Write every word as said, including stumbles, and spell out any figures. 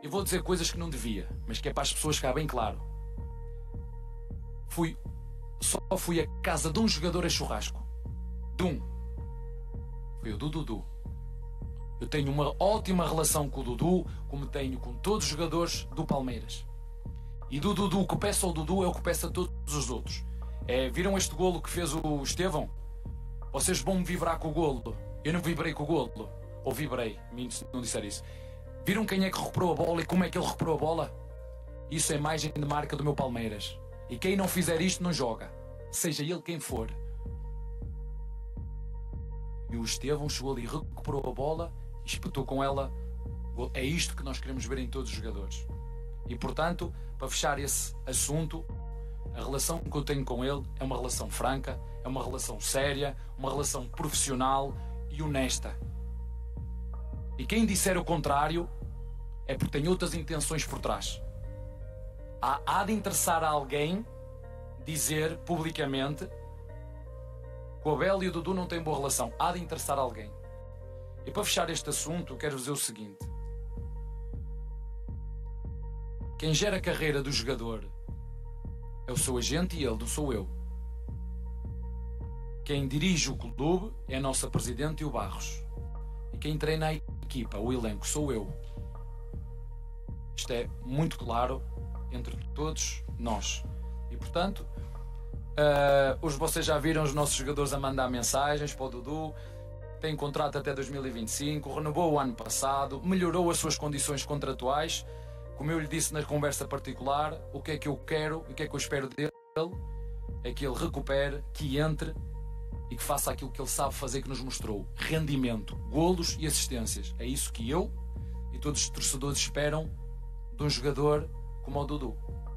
Eu vou dizer coisas que não devia, mas que é para as pessoas ficar bem claro. Fui... Só fui à casa de um jogador a churrasco. De um. Foi o do Dudu. Eu tenho uma ótima relação com o Dudu, como tenho com todos os jogadores do Palmeiras. E do Dudu, o que peço ao Dudu é o que peço a todos os outros. É, viram este golo que fez o Estevão? Vocês vão vibrar com o golo. Eu não vibrei com o golo. Ou vibrei, não disser isso. Viram quem é que recuperou a bola e como é que ele recuperou a bola? Isso é imagem de marca do meu Palmeiras. E quem não fizer isto não joga, seja ele quem for. E o Estevão chegou ali, recuperou a bola e espetou com ela. É isto que nós queremos ver em todos os jogadores. E portanto, para fechar esse assunto, a relação que eu tenho com ele é uma relação franca, é uma relação séria, uma relação profissional e honesta. E quem disser o contrário é porque tem outras intenções por trás. Há, há de interessar a alguém dizer publicamente que o Abel e o Dudu não têm boa relação. Há de interessar a alguém. E para fechar este assunto, quero dizer o seguinte. Quem gera a carreira do jogador é o seu agente e ele, não sou eu. Quem dirige o clube é a nossa presidente e o Barros. E quem treina a equipa, o elenco, sou eu. Isto é muito claro entre todos nós. E portanto, uh, hoje vocês já viram os nossos jogadores a mandar mensagens para o Dudu. Tem contrato até dois mil e vinte e cinco, renovou o ano passado, melhorou as suas condições contratuais. Como eu lhe disse na conversa particular, o que é que eu quero e o que é que eu espero dele é que ele recupere, que entre e que faça aquilo que ele sabe fazer, que nos mostrou. Rendimento, golos e assistências. É isso que eu e todos os torcedores esperam de um jogador como o Dudu.